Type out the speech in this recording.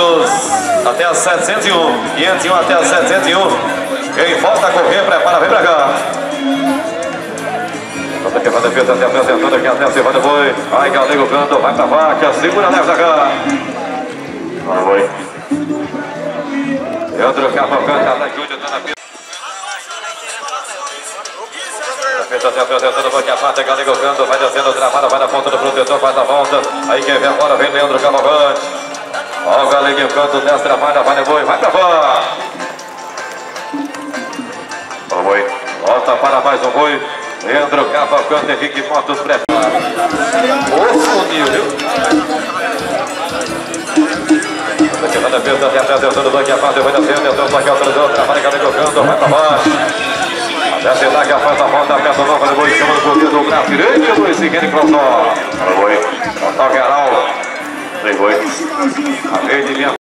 500 até a 701. 501 até a 701. Quem volta a correr, prepara, vem pra cá. Até a apresentando aqui, até a Silvana foi. Vai, Galego Canto, vai pra vaca, segura a leva cá. Foi. Leandro Cavalcante, a Júlia tá na pista. Está se apresentando, vai de parte, Galego Canto, vai descendo, travada, vai na ponta do protetor, faz a volta. Aí quem vem agora vem Leandro Cavalcante. Ó, o Galeguinho Canto, desce, trabalha, vai depois, vai pra fora. Ó, boi, volta para mais um boi. Leandro Cavalcante, Henrique Portos, prepara. O funil, viu? Aqui vai da vez, está se apresentando, vai de parte, vai descendo, entrou, toca o protetor, trabalha, Galego Canto, vai pra baixo. Desce lá que faz a volta, aperta nova, depois chama no corrido do braço direito, do Ezequiel Crossó. Vai, vai. Toca a Arau. Vai, vai. A verde, minha.